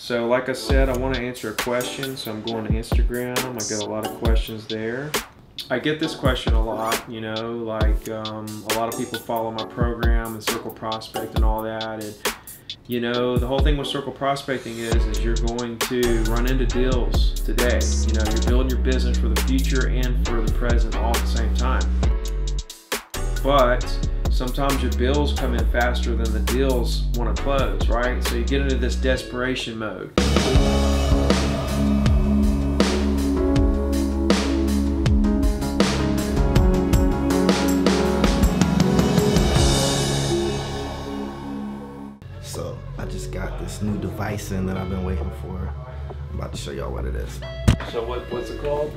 So like I said, I want to answer a question, so I'm going to Instagram. I got a lot of questions there. I get this question a lot, you know, like a lot of people follow my program and Circle Prospect and all that. And you know, the whole thing with Circle Prospecting is you're going to run into deals today. You know, you're building your business for the future and for the present all at the same time. But sometimes your bills come in faster than the deals want to close, right? So you get into this desperation mode. So I just got this new device in that I've been waiting for. I'm about to show y'all what it is. So what's it called?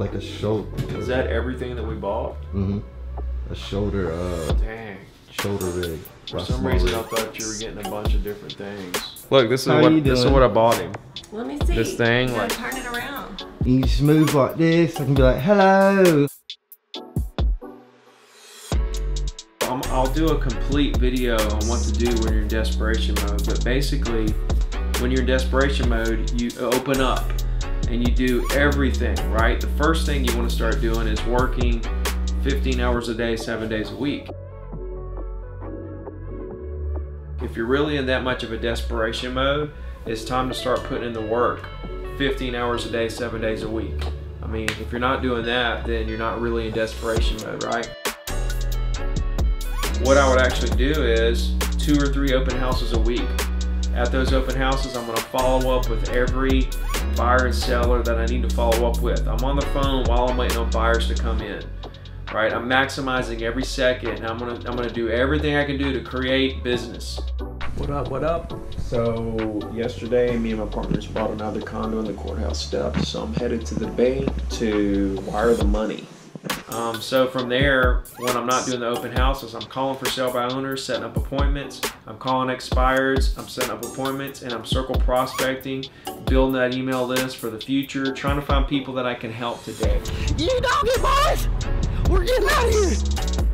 Like a shoulder. Is that everything that we bought? Mm-hmm. A shoulder, dang. Shoulder rig. For some reason, I thought you were getting a bunch of different things. Look, this is what I bought him. Let me see. This thing, like, turn it around. You just move like this. I can be like, hello. I'll do a complete video on what to do when you're in desperation mode. But basically, when you're in desperation mode, you open up and you do everything, right? The first thing you want to start doing is working 15 hours a day, 7 days a week. If you're really in that much of a desperation mode, it's time to start putting in the work 15 hours a day, 7 days a week. I mean, if you're not doing that, then you're not really in desperation mode, right? What I would actually do is 2 or 3 open houses a week. At those open houses, I'm gonna follow up with every buyer and seller that I need to follow up with. I'm on the phone while I'm waiting on buyers to come in. Right, I'm maximizing every second. I'm gonna do everything I can do to create business. What up, what up? So yesterday, me and my partners bought another condo in the courthouse steps. So I'm headed to the bank to wire the money. So from there, when I'm not doing the open houses, I'm calling for sale by owners, setting up appointments. I'm calling expireds, I'm setting up appointments, and I'm circle prospecting, building that email list for the future, trying to find people that I can help today. You doggy boys! We're getting out of here.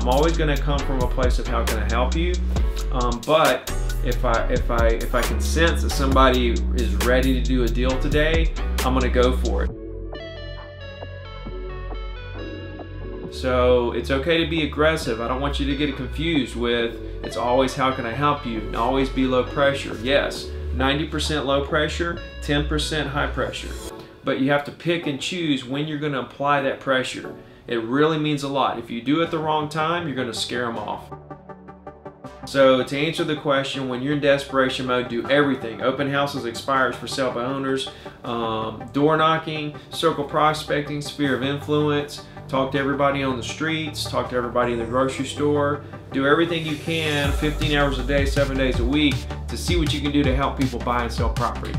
I'm always going to come from a place of how can I help you, but if I can sense that somebody is ready to do a deal today, I'm going to go for it. So it's okay to be aggressive. I don't want you to get confused with it's always how can I help you, and always be low pressure. Yes, 90% low pressure, 10% high pressure, but you have to pick and choose when you're going to apply that pressure. It really means a lot. If you do it the wrong time, you're gonna scare them off. So to answer the question, when you're in desperation mode, do everything. Open houses, expires, for sale by owners, door knocking, circle prospecting, sphere of influence, talk to everybody on the streets, talk to everybody in the grocery store. Do everything you can, 15 hours a day, 7 days a week, to see what you can do to help people buy and sell property.